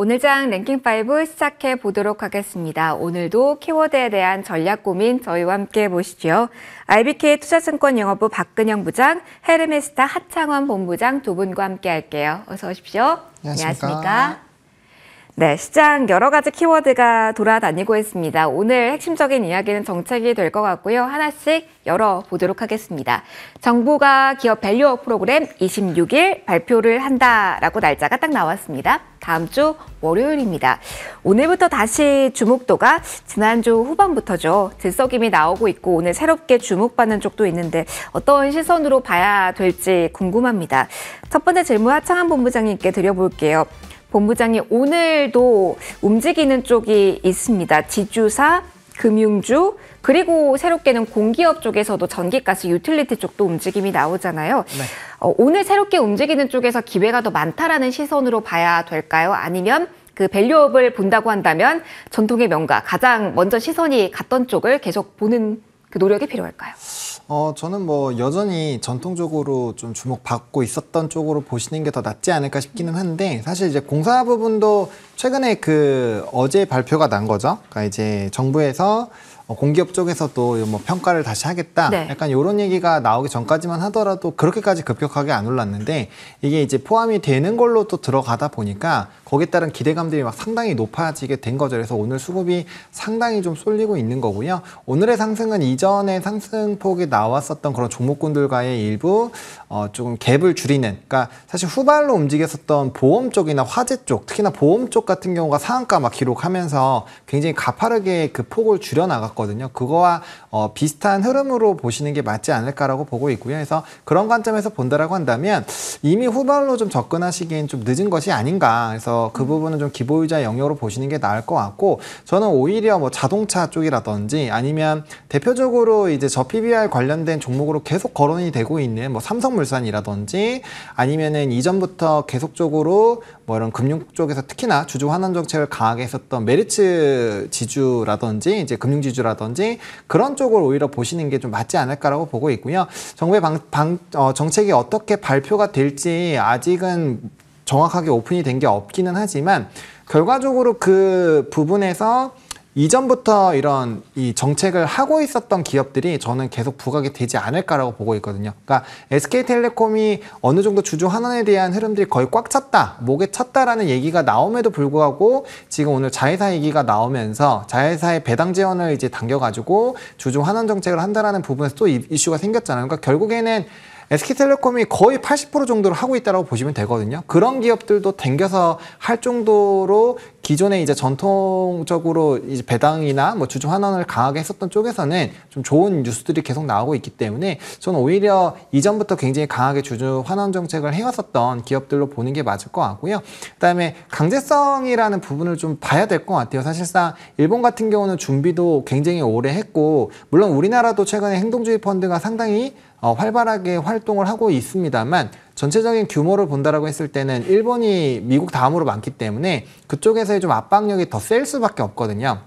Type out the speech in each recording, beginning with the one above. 오늘장 랭킹5 시작해 보도록 하겠습니다. 오늘도 키워드에 대한 전략 고민 저희와 함께 보시죠. IBK투자증권 영업부 박근형 부장, 헤르메스스탁 하창완 본부장 두 분과 함께 할게요. 어서 오십시오. 안녕하십니까. 안녕하십니까. 네, 시장 여러 가지 키워드가 돌아다니고 있습니다. 오늘 핵심적인 이야기는 정책이 될 것 같고요. 하나씩 열어보도록 하겠습니다. 정부가 기업 밸류업 프로그램 26일 발표를 한다라고 날짜가 딱 나왔습니다. 다음 주 월요일입니다. 오늘부터 다시 주목도가 지난주 후반부터죠. 들썩임이 나오고 있고 오늘 새롭게 주목받는 쪽도 있는데 어떤 시선으로 봐야 될지 궁금합니다. 첫 번째 질문 하창완 본부장님께 드려볼게요. 본부장이 오늘도 움직이는 쪽이 있습니다. 지주사, 금융주, 그리고 새롭게는 공기업 쪽에서도 전기가스, 유틸리티 쪽도 움직임이 나오잖아요. 네. 오늘 새롭게 움직이는 쪽에서 기회가 더 많다라는 시선으로 봐야 될까요? 아니면 그 밸류업을 본다고 한다면 전통의 명가, 가장 먼저 시선이 갔던 쪽을 계속 보는 그 노력이 필요할까요? 저는 여전히 전통적으로 좀 주목받고 있었던 쪽으로 보시는 게 더 낫지 않을까 싶기는 한데, 사실 이제 공사 부분도 최근에 어제 발표가 난 거죠. 그러니까 이제 정부에서 공기업 쪽에서도 평가를 다시 하겠다. 네. 약간 이런 얘기가 나오기 전까지만 하더라도 그렇게까지 급격하게 안 올랐는데, 이게 이제 포함이 되는 걸로 또 들어가다 보니까 거기에 따른 기대감들이 막 상당히 높아지게 된 거죠. 그래서 오늘 수급이 상당히 좀 쏠리고 있는 거고요. 오늘의 상승은 이전에 상승폭이 나왔었던 그런 종목군들과의 일부 조금 갭을 줄이는, 그러니까 사실 후발로 움직였었던 보험 쪽이나 화재 쪽, 특히나 보험 쪽 같은 경우가 상한가 막 기록하면서 굉장히 가파르게 그 폭을 줄여나갔고 거든요. 그거와 비슷한 흐름으로 보시는 게 맞지 않을까라고 보고 있고요. 그래서 그런 관점에서 본다라고 한다면 이미 후발로 좀 접근하시기엔 좀 늦은 것이 아닌가. 그래서 그 부분은 좀 기보유자 영역으로 보시는 게 나을 것 같고, 저는 오히려 자동차 쪽이라든지 아니면 대표적으로 이제 저 PBR 관련된 종목으로 계속 거론이 되고 있는 삼성물산이라든지 아니면은 이전부터 계속적으로 이런 금융 쪽에서 특히나 주주 환원 정책을 강하게 했었던 메리츠 지주라든지 이제 금융지주라든지 그런 쪽을 오히려 보시는 게 좀 맞지 않을까라고 보고 있고요. 정부의 정책이 어떻게 발표가 될지 아직은 정확하게 오픈이 된 게 없기는 하지만, 결과적으로 그 부분에서 이전부터 이런 이 정책을 하고 있었던 기업들이 저는 계속 부각이 되지 않을까라고 보고 있거든요. 그러니까 SK텔레콤이 어느 정도 주주 환원에 대한 흐름들이 거의 꽉 찼다, 목에 찼다라는 얘기가 나옴에도 불구하고 지금 오늘 자회사 얘기가 나오면서 자회사의 배당 지원을 이제 당겨가지고 주주 환원 정책을 한다라는 부분에서 또 이슈가 생겼잖아요. 그러니까 결국에는 SK텔레콤이 거의 80% 정도를 하고 있다고 보시면 되거든요. 그런 기업들도 댕겨서 할 정도로 기존에 이제 전통적으로 이제 배당이나 주주 환원을 강하게 했었던 쪽에서는 좀 좋은 뉴스들이 계속 나오고 있기 때문에, 저는 오히려 이전부터 굉장히 강하게 주주 환원 정책을 해왔었던 기업들로 보는 게 맞을 것 같고요. 그다음에 강제성이라는 부분을 좀 봐야 될 것 같아요. 사실상 일본 같은 경우는 준비도 굉장히 오래 했고, 물론 우리나라도 최근에 행동주의 펀드가 상당히 활발하게 활동을 하고 있습니다만, 전체적인 규모를 본다라고 했을 때는 일본이 미국 다음으로 많기 때문에 그쪽에서의 좀 압박력이 더 셀 수밖에 없거든요.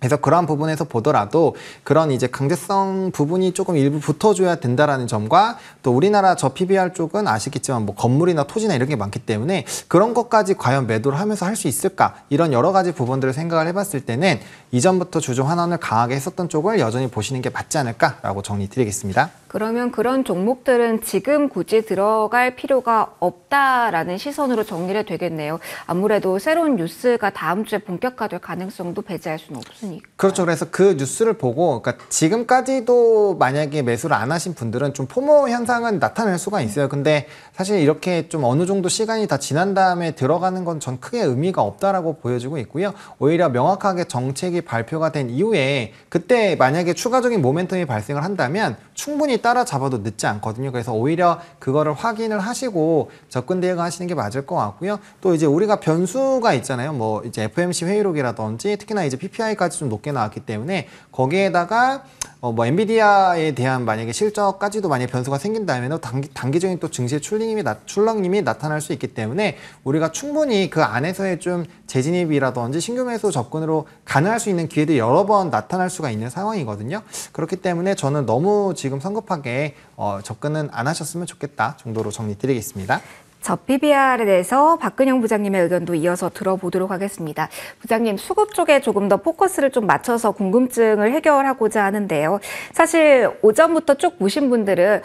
그래서 그런 부분에서 보더라도 그런 이제 강제성 부분이 조금 일부 붙어줘야 된다라는 점과, 또 우리나라 저 PBR 쪽은 아시겠지만 건물이나 토지나 이런 게 많기 때문에 그런 것까지 과연 매도를 하면서 할 수 있을까, 이런 여러 가지 부분들을 생각을 해봤을 때는 이전부터 주주 환원을 강하게 했었던 쪽을 여전히 보시는 게 맞지 않을까라고 정리드리겠습니다. 그러면 그런 종목들은 지금 굳이 들어갈 필요가 없다라는 시선으로 정리를 되겠네요. 아무래도 새로운 뉴스가 다음 주에 본격화될 가능성도 배제할 수는 없으니까. 그렇죠. 그래서 그 뉴스를 보고, 그러니까 지금까지도 만약에 매수를 안 하신 분들은 좀 포모 현상은 나타날 수가 있어요. 근데 사실 이렇게 좀 어느 정도 시간이 다 지난 다음에 들어가는 건 전 크게 의미가 없다라고 보여지고 있고요. 오히려 명확하게 정책이 발표가 된 이후에 그때 만약에 추가적인 모멘텀이 발생을 한다면 충분히 따라잡아도 늦지 않거든요. 그래서 오히려 그거를 확인을 하시고 접근 대응을 하시는 게 맞을 것 같고요. 또 이제 우리가 변수가 있잖아요. 이제 FMC 회의록이라든지 특히나 이제 PPI까지 좀 높게 나왔기 때문에 거기에다가 엔비디아에 대한 만약에 실적까지도 만약에 변수가 생긴다면 단기적인 또 증시의 출렁임이 나타날 수 있기 때문에, 우리가 충분히 그 안에서의 좀 재진입이라든지 신규 매수 접근으로 가능할 수 있는 기회들이 여러 번 나타날 수가 있는 상황이거든요. 그렇기 때문에 저는 너무 지금 성급하게 접근은 안 하셨으면 좋겠다 정도로 정리드리겠습니다. 저 PBR에 대해서 박근형 부장님의 의견도 이어서 들어보도록 하겠습니다. 부장님, 수급 쪽에 조금 더 포커스를 좀 맞춰서 궁금증을 해결하고자 하는데요. 사실 오전부터 쭉 보신 분들은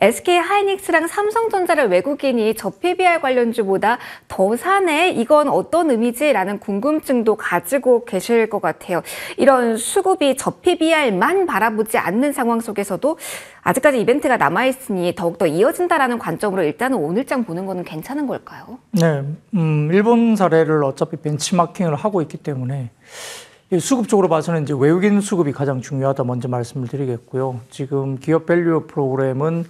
SK하이닉스랑 삼성전자를 외국인이 저 PBR 관련주보다 더 사네? 이건 어떤 의미지?라는 궁금증도 가지고 계실 것 같아요. 이런 수급이 저 PBR만 바라보지 않는 상황 속에서도 아직까지 이벤트가 남아있으니 더욱더 이어진다라는 관점으로 일단은 오늘장 보는 거는 괜찮은 걸까요? 네, 일본 사례를 어차피 벤치마킹을 하고 있기 때문에 수급 쪽으로 봐서는 이제 외국인 수급이 가장 중요하다 먼저 말씀을 드리겠고요. 지금 기업 밸류 프로그램은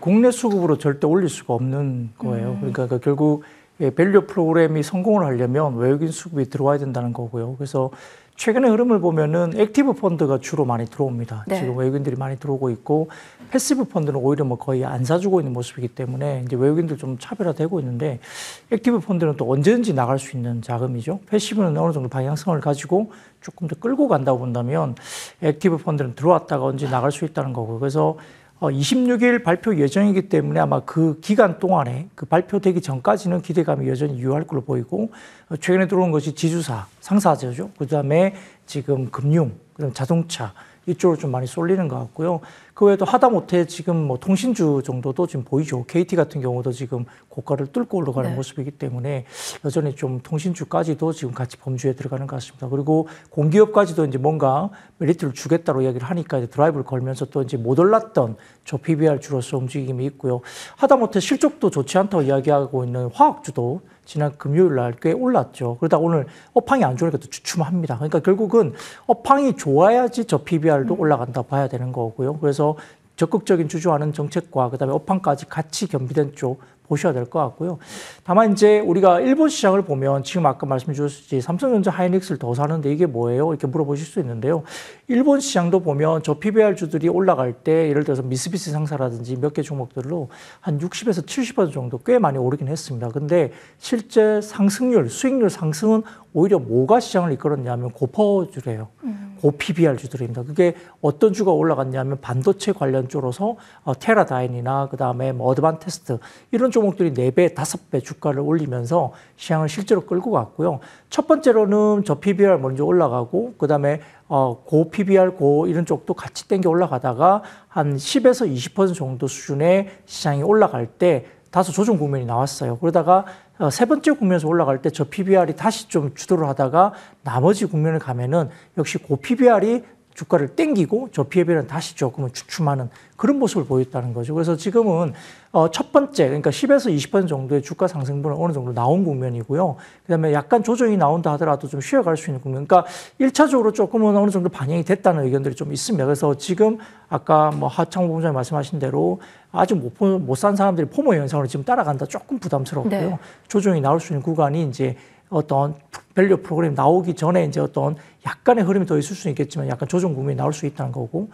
국내 수급으로 절대 올릴 수가 없는 거예요. 그러니까 결국 밸류 프로그램이 성공을 하려면 외국인 수급이 들어와야 된다는 거고요. 그래서 최근의 흐름을 보면은 액티브 펀드가 주로 많이 들어옵니다. 네. 지금 외국인들이 많이 들어오고 있고 패시브 펀드는 오히려 뭐 거의 안 사주고 있는 모습이기 때문에 이제 외국인들 좀 차별화되고 있는데 액티브 펀드는 또 언제든지 나갈 수 있는 자금이죠. 패시브는 어느 정도 방향성을 가지고 조금 더 끌고 간다고 본다면 액티브 펀드는 들어왔다가 언제 나갈 수 있다는 거고, 그래서 26일 발표 예정이기 때문에 아마 그 기간 동안에 그 발표되기 전까지는 기대감이 여전히 유효할 걸로 보이고, 최근에 들어온 것이 지주사, 상사제죠. 그다음에 지금 금융, 그다음 자동차 이쪽으로 좀 많이 쏠리는 것 같고요. 그 외에도 하다못해 지금 뭐 통신주 정도도 지금 보이죠. KT 같은 경우도 지금 고가를 뚫고 올라가는 네. 모습이기 때문에 여전히 좀 통신주까지도 지금 같이 범주에 들어가는 것 같습니다. 그리고 공기업까지도 이제 뭔가 메리트를 주겠다로 이야기를 하니까 이제 드라이브를 걸면서 또 이제 못 올랐던 저 PBR 주로서 움직임이 있고요. 하다못해 실적도 좋지 않다고 이야기하고 있는 화학주도 지난 금요일 날 꽤 올랐죠. 그러다 오늘 업황이 안 좋으니까 또 주춤합니다. 그러니까 결국은 업황이 좋아야지 저 PBR도 올라간다고 봐야 되는 거고요. 그래서 적극적인 주주하는 정책과 그다음에 업황까지 같이 겸비된 쪽 보셔야 될 것 같고요. 다만 이제 우리가 일본 시장을 보면 지금 아까 말씀 주셨듯이 삼성전자 하이닉스를 더 사는데 이게 뭐예요? 이렇게 물어보실 수 있는데요. 일본 시장도 보면 저 PBR 주들이 올라갈 때 예를 들어서 미쓰비시 상사라든지 몇 개 종목들로 한 60에서 70% 정도 꽤 많이 오르긴 했습니다. 근데 실제 상승률, 수익률 상승은 오히려 뭐가 시장을 이끌었냐면 고퍼주래요. 고PBR 주들입니다. 그게 어떤 주가 올라갔냐면 반도체 관련 쪽으로서 테라다인이나 그다음에 뭐 어드밴테스트 이런 종목들이 4배, 5배 주가를 올리면서 시장을 실제로 끌고 갔고요. 첫 번째로는 저 PBR 먼저 올라가고 그다음에 고 PBR, 고 이런 쪽도 같이 땡겨 올라가다가 한 10에서 20% 정도 수준의 시장이 올라갈 때 다소 조정 국면이 나왔어요. 그러다가 세 번째 국면에서 올라갈 때 저 PBR이 다시 좀 주도를 하다가 나머지 국면을 가면은 역시 고 PBR이 주가를 땡기고 저 PBR은 다시 조금은 주춤하는 그런 모습을 보였다는 거죠. 그래서 지금은 첫 번째, 그러니까 10에서 20% 정도의 주가 상승분은 어느 정도 나온 국면이고요. 그다음에 약간 조정이 나온다 하더라도 좀 쉬어갈 수 있는 국면. 그러니까 1차적으로 조금은 어느 정도 반영이 됐다는 의견들이 좀 있습니다. 그래서 지금 아까 뭐 하창완 본부장님 말씀하신 대로 아직 못 산 사람들이 포모 현상으로 지금 따라간다 조금 부담스럽고요. 네. 조정이 나올 수 있는 구간이 이제 어떤 밸류 프로그램 나오기 전에 이제 어떤 약간의 흐름이 더 있을 수 있겠지만 약간 조정 국면이 나올 수 있다는 거고,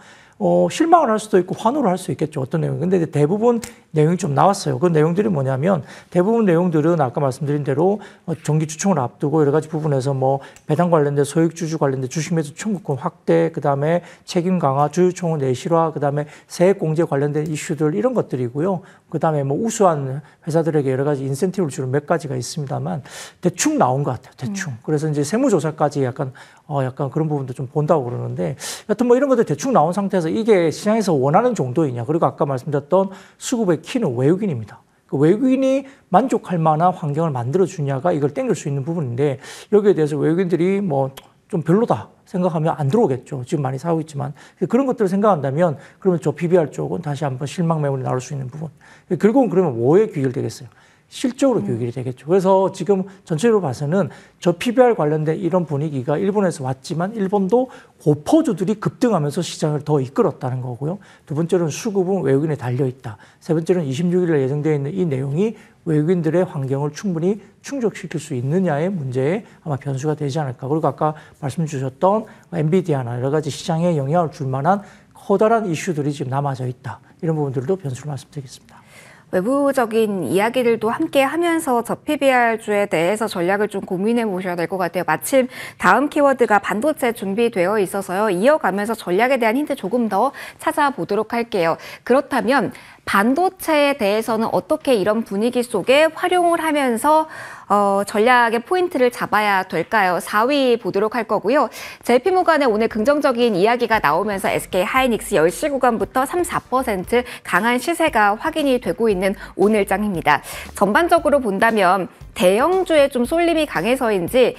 실망을 할 수도 있고 환호를 할 수 있겠죠. 어떤 내용. 근데 이제 대부분 내용이 좀 나왔어요. 그 내용들이 뭐냐면 대부분 내용들은 아까 말씀드린 대로 정기 추총을 앞두고 여러 가지 부분에서 뭐 배당 관련된 소액 주주 관련된 주식 매수 청구권 확대, 그다음에 책임 강화, 주주총회 내실화, 그다음에 세액 공제 관련된 이슈들 이런 것들이고요. 그다음에 뭐 우수한 회사들에게 여러 가지 인센티브를 주는 몇 가지가 있습니다만 대충 나온 것 같아요. 대충. 그래서 이제 세무조사까지 약간 그런 부분도 좀 본다고 그러는데 여튼 뭐 이런 것들 대충 나온 상태에서 이게 시장에서 원하는 정도이냐. 그리고 아까 말씀드렸던 수급의 키는 외국인입니다. 그 외국인이 만족할 만한 환경을 만들어주냐가 이걸 땡길 수 있는 부분인데 여기에 대해서 외국인들이 뭐 좀 별로다 생각하면 안 들어오겠죠. 지금 많이 사고 있지만 그런 것들을 생각한다면 그러면 저 PBR 쪽은 다시 한번 실망 매물이 나올 수 있는 부분. 결국은 그러면 뭐에 귀결되겠어요? 실적으로 규율이 되겠죠. 그래서 지금 전체적으로 봐서는 저 PBR 관련된 이런 분위기가 일본에서 왔지만 일본도 고퍼주들이 급등하면서 시장을 더 이끌었다는 거고요. 두 번째로는 수급은 외국인에 달려있다. 세 번째로는 26일에 예정되어 있는 이 내용이 외국인들의 환경을 충분히 충족시킬 수 있느냐의 문제에 아마 변수가 되지 않을까. 그리고 아까 말씀 주셨던 엔비디아나 여러 가지 시장에 영향을 줄 만한 커다란 이슈들이 지금 남아져 있다. 이런 부분들도 변수를 말씀드리겠습니다. 외부적인 이야기들도 함께 하면서 저 PBR주에 대해서 전략을 좀 고민해 보셔야 될 것 같아요. 마침 다음 키워드가 반도체 준비되어 있어서요. 이어가면서 전략에 대한 힌트 조금 더 찾아보도록 할게요. 그렇다면 반도체에 대해서는 어떻게 이런 분위기 속에 활용을 하면서 전략의 포인트를 잡아야 될까요? 4위 보도록 할 거고요. 제이피모건의 오늘 긍정적인 이야기가 나오면서 SK하이닉스 10시 구간부터 3, 4% 강한 시세가 확인이 되고 있는 오늘장입니다. 전반적으로 본다면 대형주에 좀 쏠림이 강해서인지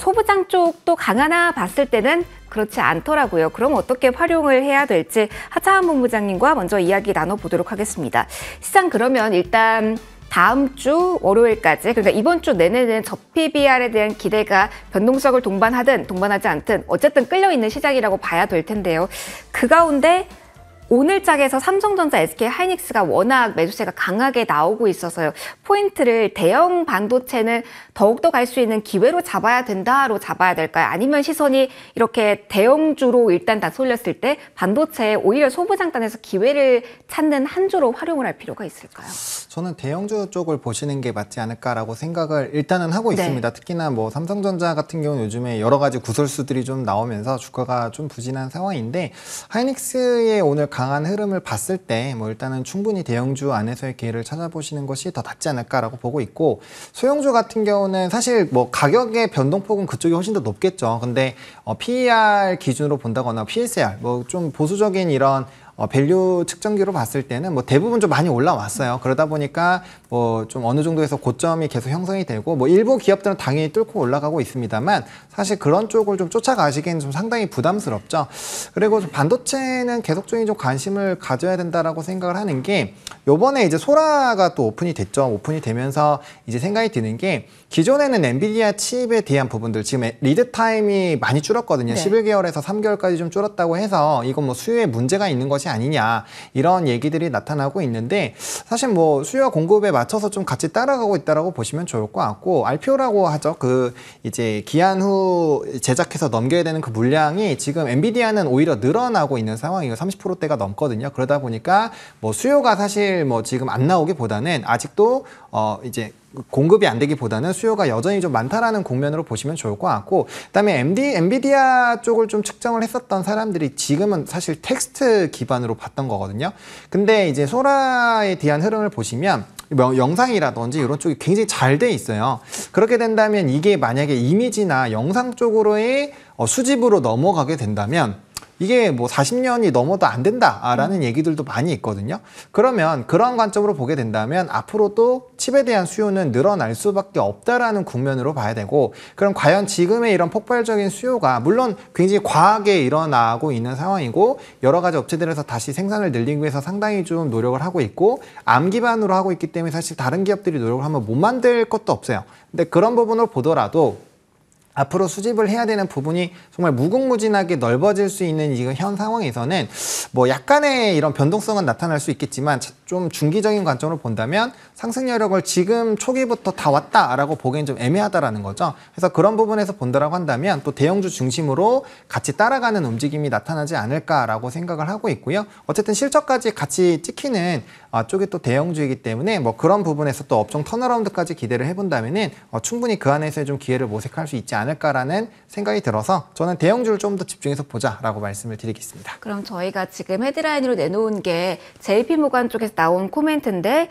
소부장 쪽도 강하나 봤을 때는 그렇지 않더라고요. 그럼 어떻게 활용을 해야 될지 하창완 본부장님과 먼저 이야기 나눠보도록 하겠습니다. 시장 그러면 일단 다음 주 월요일까지, 그러니까 이번 주 내내는 저 PBR에 대한 기대가 변동성을 동반하든 동반하지 않든 어쨌든 끌려있는 시장이라고 봐야 될 텐데요. 그 가운데 오늘 짝에서 삼성전자, SK하이닉스가 워낙 매수세가 강하게 나오고 있어서요. 포인트를 대형 반도체는 더욱더 갈 수 있는 기회로 잡아야 된다로 잡아야 될까요? 아니면 시선이 이렇게 대형주로 일단 다 쏠렸을 때 반도체에 오히려 소부장단에서 기회를 찾는 한 주로 활용을 할 필요가 있을까요? 저는 대형주 쪽을 보시는 게 맞지 않을까라고 생각을 일단은 하고 있습니다. 특히나 뭐 삼성전자 같은 경우는 요즘에 여러 가지 구설수들이 좀 나오면서 주가가 좀 부진한 상황인데, 하이닉스의 오늘 강한 흐름을 봤을 때 뭐 일단은 충분히 대형주 안에서의 기회를 찾아보시는 것이 더 낫지 않을까라고 보고 있고, 소형주 같은 경우는 사실 뭐 가격의 변동폭은 그쪽이 훨씬 더 높겠죠. 근데 PER 기준으로 본다거나 PSR 뭐 좀 보수적인 이런 밸류 측정기로 봤을 때는 뭐 대부분 좀 많이 올라왔어요. 그러다 보니까 뭐 좀 어느 정도에서 고점이 계속 형성이 되고, 뭐 일부 기업들은 당연히 뚫고 올라가고 있습니다만 사실 그런 쪽을 좀 쫓아가시기엔 좀 상당히 부담스럽죠. 그리고 반도체는 계속적인 좀 관심을 가져야 된다라고 생각을 하는 게, 요번에 이제 소라가 또 오픈이 됐죠. 오픈이 되면서 이제 생각이 드는 게, 기존에는 엔비디아 칩에 대한 부분들 지금 리드 타임이 많이 줄었거든요. 11개월에서 3개월까지 좀 줄었다고 해서 이건 뭐 수요에 문제가 있는 것이 아니냐, 이런 얘기들이 나타나고 있는데, 사실 뭐 수요와 공급에 맞춰서 좀 같이 따라가고 있다라고 보시면 좋을 것 같고, RPO라고 하죠. 그 이제 기한 후 제작해서 넘겨야 되는 그 물량이 지금 엔비디아는 오히려 늘어나고 있는 상황이고 30%대가 넘거든요. 그러다 보니까 뭐 수요가 사실 뭐 지금 안 나오기보다는 아직도 이제 공급이 안 되기보다는 수요가 여전히 좀 많다라는 국면으로 보시면 좋을 것 같고, 그다음에 엔비디아 쪽을 좀 측정을 했었던 사람들이 지금은 사실 텍스트 기반으로 봤던 거거든요. 근데 이제 소라에 대한 흐름을 보시면 영상이라든지 이런 쪽이 굉장히 잘 돼 있어요. 그렇게 된다면 이게 만약에 이미지나 영상 쪽으로의 수집으로 넘어가게 된다면 이게 뭐 40년이 넘어도 안 된다라는 얘기들도 많이 있거든요. 그러면 그런 관점으로 보게 된다면 앞으로도 칩에 대한 수요는 늘어날 수밖에 없다라는 국면으로 봐야 되고, 그럼 과연 지금의 이런 폭발적인 수요가 물론 굉장히 과하게 일어나고 있는 상황이고, 여러 가지 업체들에서 다시 생산을 늘리기 위해서 상당히 좀 노력을 하고 있고, 암 기반으로 하고 있기 때문에 사실 다른 기업들이 노력을 하면 못 만들 것도 없어요. 근데 그런 부분을 보더라도 앞으로 수집을 해야 되는 부분이 정말 무궁무진하게 넓어질 수 있는 지금 현 상황에서는 뭐 약간의 이런 변동성은 나타날 수 있겠지만, 좀 중기적인 관점으로 본다면 상승 여력을 지금 초기부터 다 왔다라고 보기엔 좀 애매하다라는 거죠. 그래서 그런 부분에서 본다라고 한다면 또 대형주 중심으로 같이 따라가는 움직임이 나타나지 않을까라고 생각을 하고 있고요. 어쨌든 실적까지 같이 찍히는 쪽이 또 대형주이기 때문에 뭐 그런 부분에서 또 업종 턴어라운드까지 기대를 해본다면은 충분히 그 안에서의 좀 기회를 모색할 수 있지 않을까 라는 생각이 들어서, 저는 대형주를 좀 더 집중해서 보자라고 말씀을 드리겠습니다. 그럼 저희가 지금 헤드라인으로 내놓은 게 JP모건 쪽에서 나온 코멘트인데,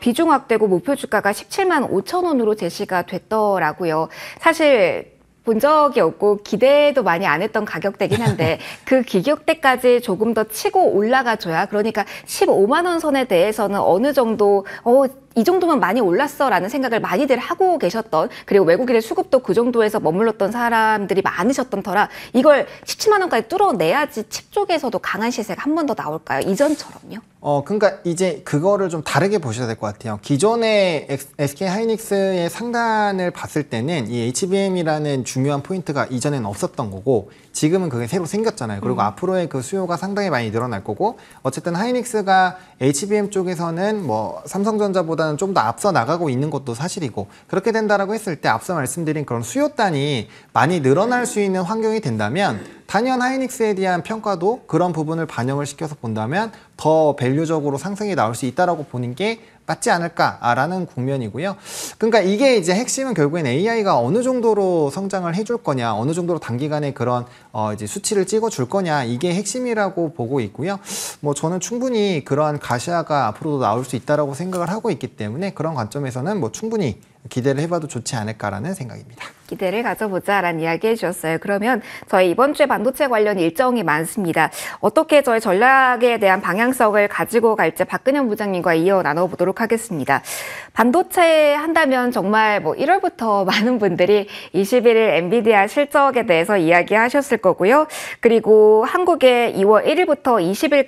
비중 확대고 목표 주가가 17만 5천 원으로 제시가 됐더라고요. 사실 본 적이 없고 기대도 많이 안 했던 가격대긴 한데 그 가격대까지 조금 더 치고 올라가줘야, 그러니까 15만 원 선에 대해서는 어느 정도 이 정도면 많이 올랐어 라는 생각을 많이들 하고 계셨던, 그리고 외국인의 수급도 그 정도에서 머물렀던 사람들이 많으셨던 터라 이걸 17만 원까지 뚫어내야지 칩 쪽에서도 강한 시세가 한 번 더 나올까요? 이전처럼요? 그러니까 이제 그거를 좀 다르게 보셔야 될 것 같아요. 기존의 SK하이닉스의 상단을 봤을 때는 이 HBM이라는 중요한 포인트가 이전에는 없었던 거고, 지금은 그게 새로 생겼잖아요. 그리고 앞으로의 그 수요가 상당히 많이 늘어날 거고, 어쨌든 하이닉스가 HBM 쪽에서는 뭐 삼성전자보다 좀 더 앞서 나가고 있는 것도 사실이고, 그렇게 된다라고 했을 때 앞서 말씀드린 그런 수요단이 많이 늘어날 수 있는 환경이 된다면 단연 하이닉스에 대한 평가도 그런 부분을 반영을 시켜서 본다면 더 밸류적으로 상승이 나올 수 있다라고 보는 게 맞지 않을까라는 국면이고요. 그러니까 이게 이제 핵심은 결국엔 AI가 어느 정도로 성장을 해줄 거냐, 어느 정도로 단기간에 그런 이제 수치를 찍어줄 거냐, 이게 핵심이라고 보고 있고요. 뭐 저는 충분히 그러한 가시화가 앞으로도 나올 수 있다라고 생각을 하고 있기 때문에 그런 관점에서는 뭐 충분히 기대를 해봐도 좋지 않을까라는 생각입니다. 기대를 가져보자라는 이야기 해주셨어요. 그러면 저희 이번 주에 반도체 관련 일정이 많습니다. 어떻게 저희 전략에 대한 방향성을 가지고 갈지 박근형 부장님과 이어 나눠보도록 하겠습니다. 반도체 한다면 정말 뭐 1월부터 많은 분들이 21일 엔비디아 실적에 대해서 이야기하셨을 거고요. 그리고 한국의 2월 1일부터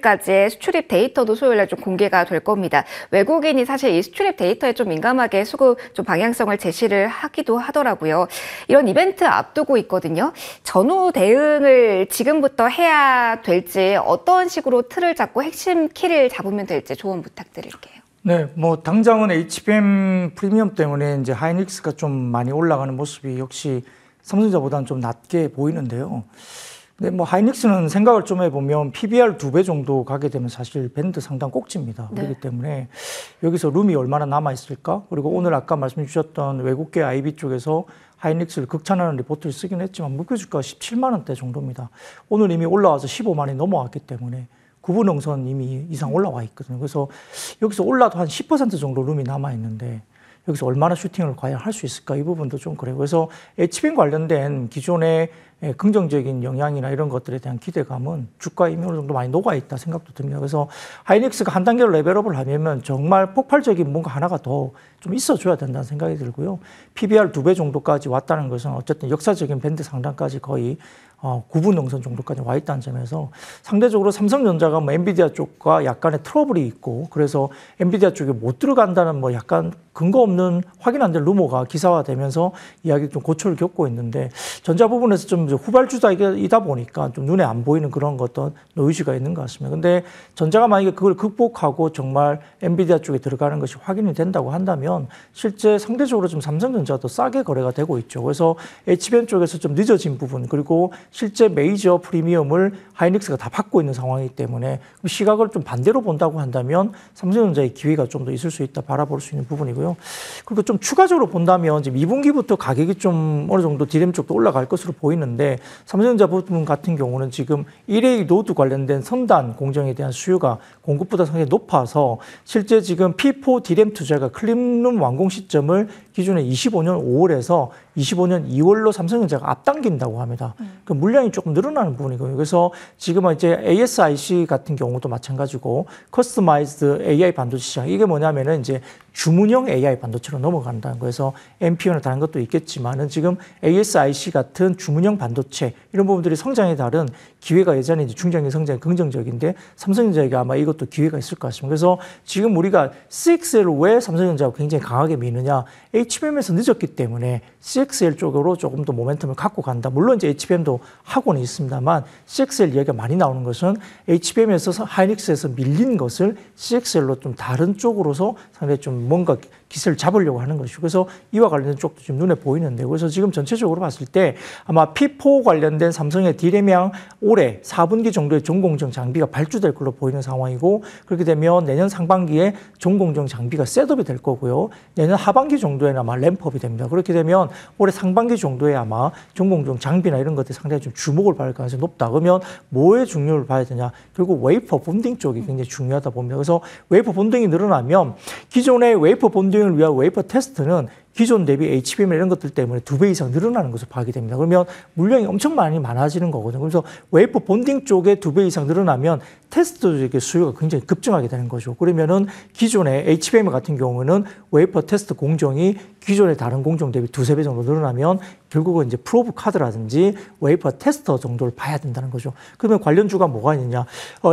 20일까지의 수출입 데이터도 수요일에 좀 공개가 될 겁니다. 외국인이 사실 이 수출입 데이터에 좀 민감하게 수급 좀 방향성을 제시를 하기도 하더라고요. 이런 이벤트 앞두고 있거든요. 전후 대응을 지금부터 해야 될지, 어떤 식으로 틀을 잡고 핵심 키를 잡으면 될지 조언 부탁드릴게요. 네, 뭐 당장은 HBM 프리미엄 때문에 이제 하이닉스가 좀 많이 올라가는 모습이 역시 삼성전자보다는 좀 낮게 보이는데요. 근데 뭐 하이닉스는 생각을 좀 해보면 PBR 2배 정도 가게 되면 사실 밴드 상당 꼭지입니다. 네. 그렇기 때문에 여기서 룸이 얼마나 남아있을까? 그리고 오늘 아까 말씀 주셨던 외국계 IB 쪽에서 하이닉스를 극찬하는 리포트를 쓰긴 했지만 목표주가 17만 원대 정도입니다. 오늘 이미 올라와서 15만 원이 넘어왔기 때문에 9분 응선 이미 이상 올라와 있거든요. 그래서 여기서 올라도 한 10% 정도 룸이 남아있는데 여기서 얼마나 슈팅을 과연 할 수 있을까, 이 부분도 좀 그래요. 그래서 HBM 관련된 기존의 긍정적인 영향이나 이런 것들에 대한 기대감은 주가에 이미 어느 정도 많이 녹아있다 생각도 듭니다. 그래서 하이닉스가 한 단계로 레벨업을 하려면 정말 폭발적인 뭔가 하나가 더 좀 있어줘야 된다는 생각이 들고요. PBR 2배 정도까지 왔다는 것은 어쨌든 역사적인 밴드 상단까지 거의 9분 능선 정도까지 와 있다는 점에서 상대적으로 삼성전자가 뭐 엔비디아 쪽과 약간의 트러블이 있고 그래서 엔비디아 쪽에 못 들어간다는 뭐 약간 근거 없는 확인 안 된 루머가 기사화되면서 이야기 좀 고초를 겪고 있는데 전자 부분에서 좀 후발주자이다 보니까 좀 눈에 안 보이는 그런 어떤 노이즈가 있는 것 같습니다. 근데 전자가 만약에 그걸 극복하고 정말 엔비디아 쪽에 들어가는 것이 확인이 된다고 한다면 실제 상대적으로 좀 삼성전자도 싸게 거래가 되고 있죠. 그래서 HBM 쪽에서 좀 늦어진 부분 그리고 실제 메이저 프리미엄을 하이닉스가 다 받고 있는 상황이기 때문에 시각을 좀 반대로 본다고 한다면 삼성전자의 기회가 좀 더 있을 수 있다 바라볼 수 있는 부분이고요. 그리고 좀 추가적으로 본다면 지금 2분기부터 가격이 좀 어느 정도 DRAM 쪽도 올라갈 것으로 보이는데 삼성전자 부분 같은 경우는 지금 1A 노드 관련된 선단 공정에 대한 수요가 공급보다 상당히 높아서 실제 지금 P4 DRAM 투자가 클린룸 완공 시점을 기존에 25년 5월에서 25년 2월로 삼성전자가 앞당긴다고 합니다. 그 물량이 조금 늘어나는 부분이고요. 그래서 지금 이제 ASIC 같은 경우도 마찬가지고 커스터마이즈드 AI 반도체 시장, 이게 뭐냐면은 이제 주문형 AI 반도체로 넘어간다는 거에서 MPU나 다른 것도 있겠지만은 지금 ASIC 같은 주문형 반도체 이런 부분들이 성장에 다른 기회가 예전에 이제 중장기 성장이 긍정적인데 삼성전자에게 아마 이것도 기회가 있을 것 같습니다. 그래서 지금 우리가 CXL 왜 삼성전자가 굉장히 강하게 미느냐, HBM에서 늦었기 때문에 CXL 쪽으로 조금 더 모멘텀을 갖고 간다. 물론 이제 HBM도 하고는 있습니다만 CXL 이야기가 많이 나오는 것은 HBM에서 하이닉스에서 밀린 것을 CXL로 좀 다른 쪽으로서 상당히 좀 뭔가 기세를 잡으려고 하는 것이고 그래서 이와 관련된 쪽도 지금 눈에 보이는데 그래서 지금 전체적으로 봤을 때 아마 P4 관련된 삼성의 DRAM양 올해 4분기 정도의 전공정 장비가 발주될 걸로 보이는 상황이고 그렇게 되면 내년 상반기에 전공정 장비가 셋업이 될 거고요. 내년 하반기 정도에는 아마 램프업이 됩니다. 그렇게 되면 올해 상반기 정도에 아마 전공정 장비나 이런 것들이 상당히 좀 주목을 받을 가능성이 높다. 그러면 뭐의 중요를 봐야 되냐. 결국 웨이퍼 본딩 쪽이 굉장히 중요하다 봅니다. 그래서 웨이퍼 본딩이 늘어나면 기존의 웨이퍼 본딩 을 위한 웨이퍼 테스트는 기존 대비 HBM 이런 것들 때문에 2배 이상 늘어나는 것으로 파악이 됩니다. 그러면 물량이 엄청 많이 많아지는 거거든요. 그래서 웨이퍼 본딩 쪽에 2배 이상 늘어나면 테스트 수요가 굉장히 급증하게 되는 거죠. 그러면은 기존의 HBM 같은 경우는 웨이퍼 테스트 공정이 기존의 다른 공정 대비 2~3배 정도 늘어나면 결국은 이제 프로브 카드라든지 웨이퍼 테스터 정도를 봐야 된다는 거죠. 그러면 관련 주가 뭐가 있느냐?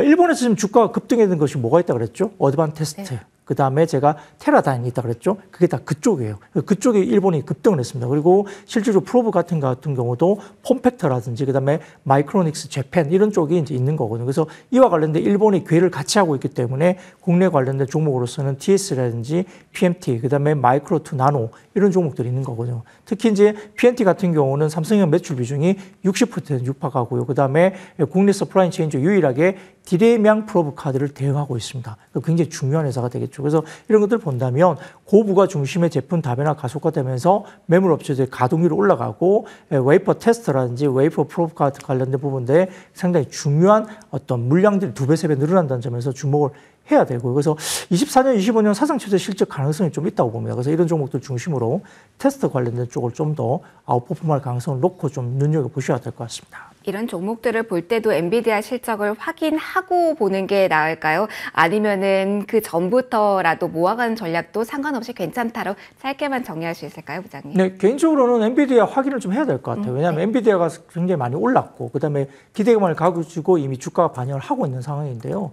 일본에서 지금 주가가 급등했던 것이 뭐가 있다 그랬죠? 어드밴테스트. 네. 그 다음에 제가 테라다인이 있다 그랬죠? 그게 다 그쪽이에요. 그쪽이 일본이 급등을 했습니다. 그리고 실제로 프로브 같은 경우도 폼팩터라든지 그 다음에 마이크로닉스 재팬 이런 쪽이 이제 있는 거거든요. 그래서 이와 관련된 일본이 괴를 같이 하고 있기 때문에 국내 관련된 종목으로서는 TS라든지 PMT 그 다음에 마이크로2나노 이런 종목들이 있는 거거든요. 특히 이제 PMT 같은 경우는 삼성형 매출 비중이 60% 육박하고요. 그 다음에 국내 서프라이 체인 쪽 유일하게 디램양 프로브 카드를 대응하고 있습니다. 굉장히 중요한 회사가 되겠죠. 그래서 이런 것들을 본다면 고부가 중심의 제품 다변화 가속화되면서 매물 업체들의 가동률이 올라가고 웨이퍼 테스트라든지 웨이퍼 프로브 카드 관련된 부분들에 상당히 중요한 어떤 물량들이 2배, 3배 늘어난다는 점에서 주목을 해야 되고, 그래서 24년, 25년 사상 최대 실적 가능성이 좀 있다고 봅니다. 그래서 이런 종목들 중심으로 테스트 관련된 쪽을 좀 더 아웃퍼폼할 가능성을 놓고 좀 눈여겨보셔야 될 것 같습니다. 이런 종목들을 볼 때도 엔비디아 실적을 확인하고 보는 게 나을까요? 아니면은 그 전부터라도 모아가는 전략도 상관없이 괜찮다로 짧게만 정리할 수 있을까요, 부장님? 네, 개인적으로는 엔비디아 확인을 좀 해야 될 것 같아요. 왜냐하면 엔비디아가 굉장히 많이 올랐고, 그다음에 기대감을 가지고 이미 주가가 반영을 하고 있는 상황인데요.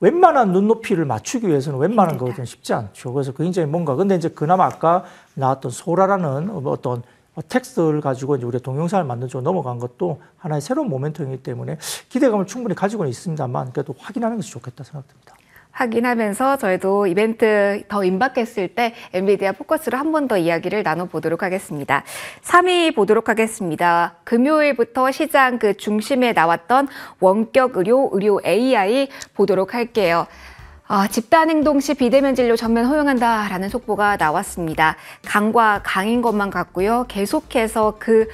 웬만한 눈높이를 맞추기 위해서는 웬만한 거거든 쉽지 않죠. 그래서 굉장히 뭔가, 근데 이제 그나마 아까 나왔던 소라라는 어떤 텍스트를 가지고 이제 우리가 동영상을 만든 쪽으로 넘어간 것도 하나의 새로운 모멘텀이기 때문에 기대감을 충분히 가지고는 있습니다만 그래도 확인하는 것이 좋겠다 생각됩니다. 확인하면서 저희도 이벤트 더 임박했을 때 엔비디아 포커스로 한 번 더 이야기를 나눠보도록 하겠습니다. 3위 보도록 하겠습니다. 금요일부터 시장 그 중심에 나왔던 원격 의료, 의료 AI 보도록 할게요. 집단행동 시 비대면 진료 전면 허용한다라는 속보가 나왔습니다. 강과 강인 것만 같고요. 계속해서 그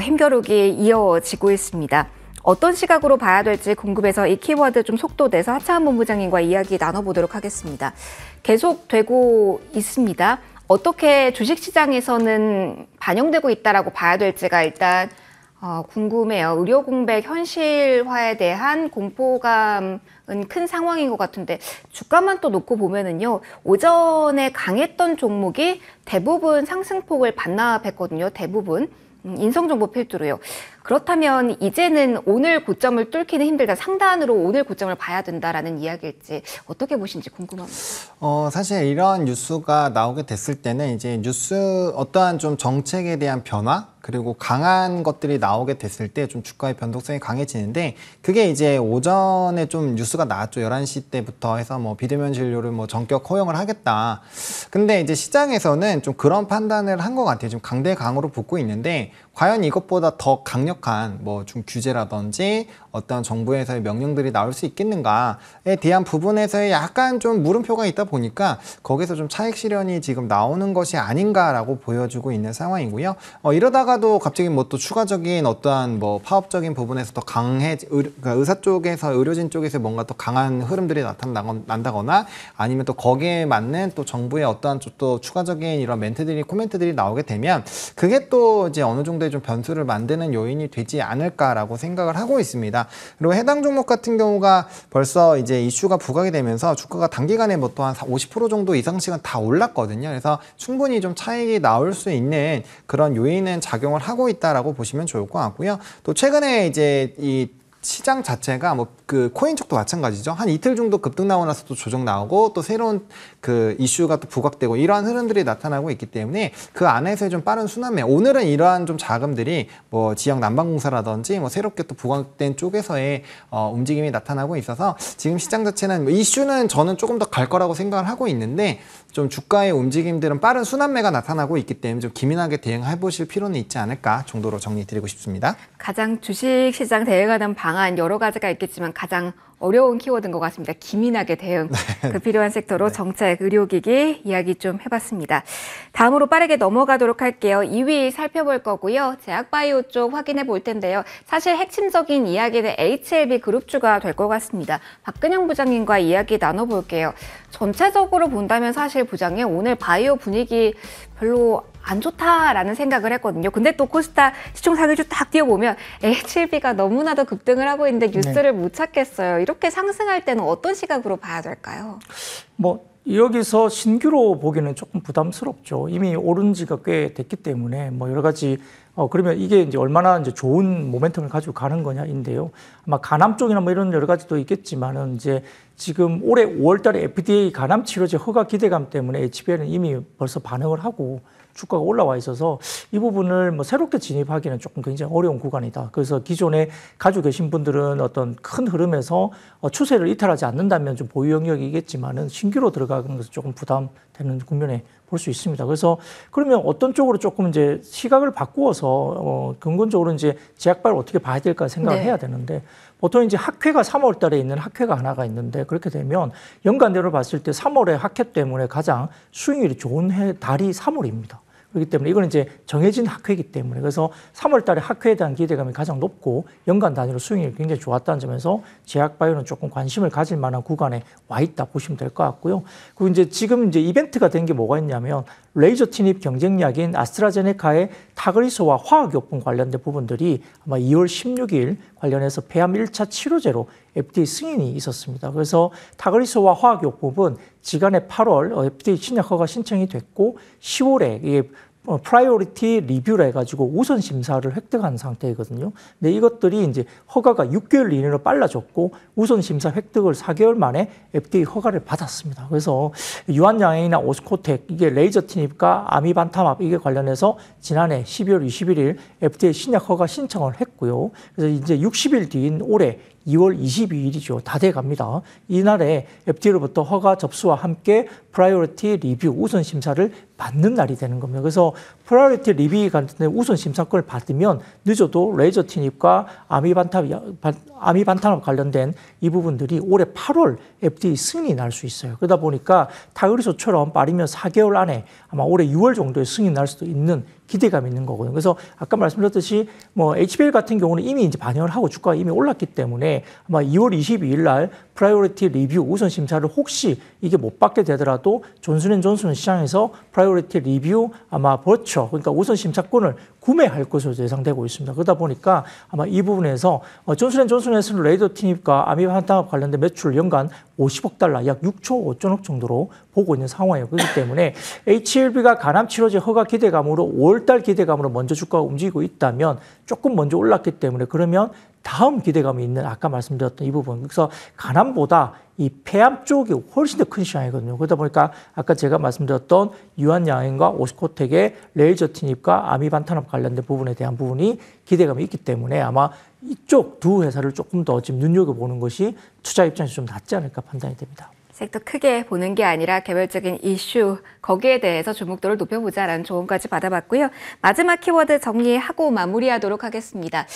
힘겨루기 이어지고 있습니다. 어떤 시각으로 봐야 될지 궁금해서 이 키워드 좀 속도 내서 하창완 본부장님과 이야기 나눠보도록 하겠습니다. 계속되고 있습니다. 어떻게 주식시장에서는 반영되고 있다라고 봐야 될지가 일단 궁금해요. 의료 공백 현실화에 대한 공포감은 큰 상황인 것 같은데 주가만 또 놓고 보면은요, 오전에 강했던 종목이 대부분 상승폭을 반납했거든요. 대부분. 인성정보 필두로요. 그렇다면 이제는 오늘 고점을 뚫기는 힘들다. 상단으로 오늘 고점을 봐야 된다라는 이야기일지 어떻게 보신지 궁금합니다. 사실 이러한 뉴스가 나오게 됐을 때는 이제 뉴스 어떠한 좀 정책에 대한 변화 그리고 강한 것들이 나오게 됐을 때 좀 주가의 변동성이 강해지는데 그게 이제 오전에 좀 뉴스가 나왔죠. 11시 때부터 해서 뭐 비대면 진료를 뭐 전격 허용을 하겠다. 근데 이제 시장에서는 좀 그런 판단을 한 것 같아요. 지금 강대강으로 붙고 있는데 과연 이것보다 더 강력한 뭐 좀 규제라든지 어떤 정부에서의 명령들이 나올 수 있겠는가에 대한 부분에서의 약간 좀 물음표가 있다 보니까 거기서 좀 차익 실현이 지금 나오는 것이 아닌가라고 보여주고 있는 상황이고요. 이러다가도 갑자기 뭐 또 추가적인 어떠한 뭐 파업적인 부분에서 더 그러니까 의사 쪽에서 의료진 쪽에서 뭔가 더 강한 흐름들이 나타난다거나 아니면 또 거기에 맞는 또 정부의 어떠한 또 추가적인 이런 멘트들이 코멘트들이 나오게 되면 그게 또 이제 어느 정도의 좀 변수를 만드는 요인이 되지 않을까라고 생각을 하고 있습니다. 그리고 해당 종목 같은 경우가 벌써 이제 이슈가 부각이 되면서 주가가 단기간에 뭐 또 한 50% 정도 이상씩은 다 올랐거든요. 그래서 충분히 좀 차익이 나올 수 있는 그런 요인은 작용을 하고 있다라고 보시면 좋을 것 같고요. 또 최근에 이제 이 시장 자체가 뭐 그 코인 쪽도 마찬가지죠. 한 이틀 정도 급등 나오고 나서 또 조정 나오고 또 새로운 그 이슈가 또 부각되고 이러한 흐름들이 나타나고 있기 때문에 그 안에서의 좀 빠른 순환매, 오늘은 이러한 좀 자금들이 뭐 지역 난방공사라든지 뭐 새롭게 또 부각된 쪽에서의 움직임이 나타나고 있어서 지금 시장 자체는 뭐 이슈는 저는 조금 더 갈 거라고 생각을 하고 있는데 좀 주가의 움직임들은 빠른 순환매가 나타나고 있기 때문에 좀 기민하게 대응해 보실 필요는 있지 않을까 정도로 정리드리고 싶습니다. 가장 주식시장 대응하는 방안 여러 가지가 있겠지만 가장 어려운 키워드인 것 같습니다. 기민하게 대응, 그 필요한 섹터로 정책, 의료기기 이야기 좀 해봤습니다. 다음으로 빠르게 넘어가도록 할게요. 2위 살펴볼 거고요. 제약바이오 쪽 확인해 볼 텐데요. 사실 핵심적인 이야기는 HLB 그룹주가 될 것 같습니다. 박근형 부장님과 이야기 나눠볼게요. 전체적으로 본다면 사실 부장님 오늘 바이오 분위기 별로 안 좋다라는 생각을 했거든요. 근데 또 코스닥 시총 상위주 딱 띄워보면 HLB가 너무나도 급등을 하고 있는데 뉴스를 못 찾겠어요. 이렇게 상승할 때는 어떤 시각으로 봐야 될까요? 뭐 여기서 신규로 보기는 조금 부담스럽죠. 이미 오른 지가 꽤 됐기 때문에 뭐 여러 가지 그러면 이게 이제 얼마나 이제 좋은 모멘텀을 가지고 가는 거냐인데요. 아마 가남 쪽이나 뭐 이런 여러 가지도 있겠지만은 이제 지금 올해 5월달에 FDA 가남 치료제 허가 기대감 때문에 HBM은 이미 벌써 반응을 하고 주가가 올라와 있어서 이 부분을 뭐 새롭게 진입하기는 조금 굉장히 어려운 구간이다. 그래서 기존에 가지고 계신 분들은 어떤 큰 흐름에서 추세를 이탈하지 않는다면 좀 보유 영역이겠지만은 신규로 들어가는 것은 조금 부담되는 국면에 볼 수 있습니다. 그래서 그러면 어떤 쪽으로 조금 이제 시각을 바꾸어서 근본적으로 이제 제약발을 어떻게 봐야 될까 생각을 해야 되는데 보통 이제 학회가 3월 달에 있는 학회가 하나가 있는데, 그렇게 되면 연간대로 봤을 때 3월에 학회 때문에 가장 수익률이 좋은 달이 3월입니다. 그렇기 때문에 이건 이제 정해진 학회이기 때문에, 그래서 3월 달에 학회에 대한 기대감이 가장 높고 연간 단위로 수익률이 굉장히 좋았다는 점에서 제약바이오는 조금 관심을 가질 만한 구간에 와 있다 보시면 될 것 같고요. 그리고 이제 지금 이제 이벤트가 된 게 뭐가 있냐면, 레이저티닙 경쟁약인 아스트라제네카의 타그리소와 화학요법 관련된 부분들이 아마 2월 16일 관련해서 폐암 1차 치료제로 FDA 승인이 있었습니다. 그래서 타그리소와 화학요법은 지난해 8월 FDA 신약허가 신청이 됐고 10월에 이게 프라이오리티 리뷰를 해가지고 우선 심사를 획득한 상태이거든요. 근데 이것들이 이제 허가가 6개월 이내로 빨라졌고 우선 심사 획득을 4개월 만에 FDA 허가를 받았습니다. 그래서 유한양행이나 오스코텍, 이게 레이저티닙과 아미반타맙 이게 관련해서 지난해 12월 21일 FDA 신약 허가 신청을 했고요. 그래서 이제 60일 뒤인 올해 2월 22일이죠. 다 돼갑니다. 이날에 FDA로부터 허가 접수와 함께 프라이어리티 리뷰 우선 심사를 받는 날이 되는 겁니다. 그래서 프라이어리티 리뷰 같은 데 우선 심사권을 받으면 늦어도 레이저티닙과 아미반타맙 관련된 이 부분들이 올해 8월 FDA 승인이 날 수 있어요. 그러다 보니까 타그리소처럼 빠르면 4개월 안에 아마 올해 6월 정도에 승인이 날 수도 있는 기대감이 있는 거고요. 그래서 아까 말씀드렸듯이 뭐 HBL 같은 경우는 이미 이제 반영을 하고 주가가 이미 올랐기 때문에 아마 2월 22일 날 프라이오리티 리뷰 우선 심사를 혹시 이게 못 받게 되더라도 존슨앤존슨 시장에서 프라이오리티 리뷰 아마 버처, 그러니까 우선 심사권을 구매할 것으로 예상되고 있습니다. 그러다 보니까 아마 이 부분에서 존슨앤존슨에서는 레이저티닙과 아미반타맙 관련된 매출 연간 50억 달러, 약 6조 5천억 정도로 보고 있는 상황이에요. 그렇기 때문에 HLB가 가남 치료제 허가 기대감으로 5월달 기대감으로 먼저 주가가 움직이고 있다면 조금 먼저 올랐기 때문에, 그러면 다음 기대감이 있는 아까 말씀드렸던 이 부분, 그래서 가남보다 이 폐암 쪽이 훨씬 더 큰 시장이거든요. 그러다 보니까 아까 제가 말씀드렸던 유한양행과 오스코텍의 레이저티닙과 아미반타납 관련된 부분에 대한 부분이 기대감이 있기 때문에 아마 이쪽 두 회사를 조금 더 지금 눈여겨보는 것이 투자 입장에서 좀 낫지 않을까 판단이 됩니다. 섹터 크게 보는 게 아니라 개별적인 이슈, 거기에 대해서 주목도를 높여보자라는 조언까지 받아봤고요. 마지막 키워드 정리하고 마무리하도록 하겠습니다.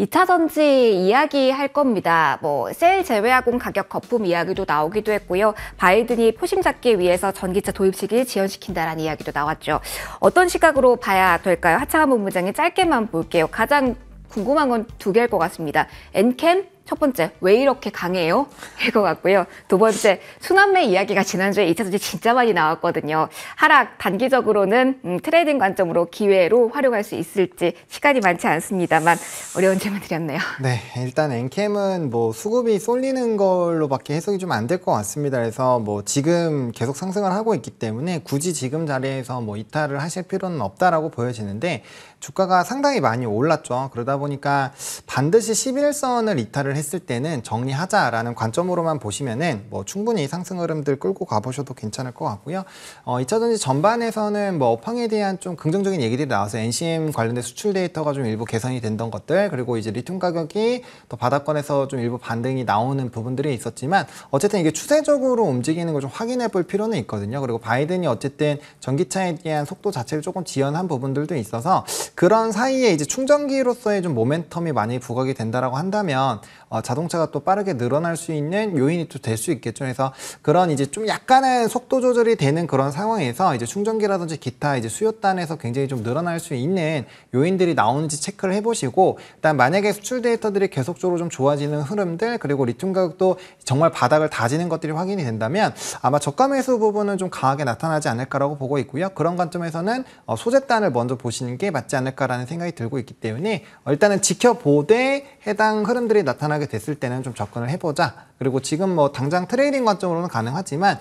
2차전지 이야기할 겁니다. 뭐 셀 제외하고는 가격 거품 이야기도 나오기도 했고요. 바이든이 표심 잡기 위해서 전기차 도입 시기를 지연시킨다라는 이야기도 나왔죠. 어떤 시각으로 봐야 될까요? 하창완 본부장님, 짧게만 볼게요. 가장 궁금한 건 두 개일 것 같습니다. 엔켐 첫 번째, 왜 이렇게 강해요? 일 것 같고요. 두 번째, 순환매 이야기가 지난주에 2차전지 진짜 많이 나왔거든요. 하락, 단기적으로는 트레이딩 관점으로 기회로 활용할 수 있을지, 시간이 많지 않습니다만 어려운 질문 드렸네요. 네, 일단 엔캠은 뭐 수급이 쏠리는 걸로밖에 해석이 좀 안 될 것 같습니다. 그래서 뭐 지금 계속 상승을 하고 있기 때문에 굳이 지금 자리에서 뭐 이탈을 하실 필요는 없다라고 보여지는데, 주가가 상당히 많이 올랐죠. 그러다 보니까 반드시 11선을 이탈을 했을 때는 정리하자라는 관점으로만 보시면은 뭐 충분히 상승 흐름들 끌고 가보셔도 괜찮을 것 같고요. 2차전지 전반에서는 뭐 업황에 대한 좀 긍정적인 얘기들이 나와서 NCM 관련된 수출 데이터가 좀 일부 개선이 된던 것들, 그리고 이제 리튬 가격이 또 바닥권에서 좀 일부 반등이 나오는 부분들이 있었지만, 어쨌든 이게 추세적으로 움직이는 걸 좀 확인해 볼 필요는 있거든요. 그리고 바이든이 어쨌든 전기차에 대한 속도 자체를 조금 지연한 부분들도 있어서, 그런 사이에 이제 충전기로서의 좀 모멘텀이 많이 부각이 된다라고 한다면 자동차가 또 빠르게 늘어날 수 있는 요인이 또 될 수 있겠죠. 그래서 그런 이제 좀 약간의 속도 조절이 되는 그런 상황에서 이제 충전기라든지 기타 이제 수요단에서 굉장히 좀 늘어날 수 있는 요인들이 나오는지 체크를 해보시고, 일단 만약에 수출 데이터들이 계속적으로 좀 좋아지는 흐름들, 그리고 리튬 가격도 정말 바닥을 다지는 것들이 확인이 된다면 아마 저가 매수 부분은 좀 강하게 나타나지 않을까라고 보고 있고요. 그런 관점에서는 소재단을 먼저 보시는 게 맞지 않을까라는 생각이 들고 있기 때문에, 일단은 지켜보되 해당 흐름들이 나타나게 됐을 때는 좀 접근을 해보자. 그리고 지금 뭐 당장 트레이딩 관점으로는 가능하지만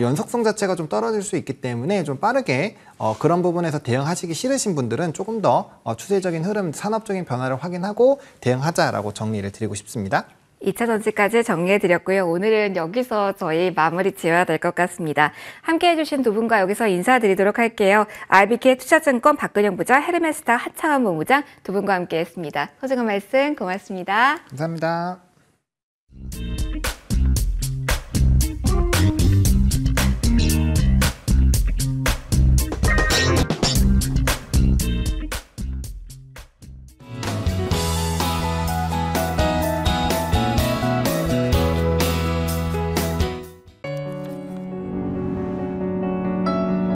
연속성 자체가 좀 떨어질 수 있기 때문에 좀 빠르게 그런 부분에서 대응하시기 싫으신 분들은 조금 더 추세적인 흐름, 산업적인 변화를 확인하고 대응하자라고 정리를 드리고 싶습니다. 2차전지까지 정리해드렸고요. 오늘은 여기서 저희 마무리 지어야 될 것 같습니다. 함께해 주신 두 분과 여기서 인사드리도록 할게요. IBK투자증권 박근형 부자, 헤르메스스탁 하창완 본부장 두 분과 함께했습니다. 소중한 말씀 고맙습니다. 감사합니다.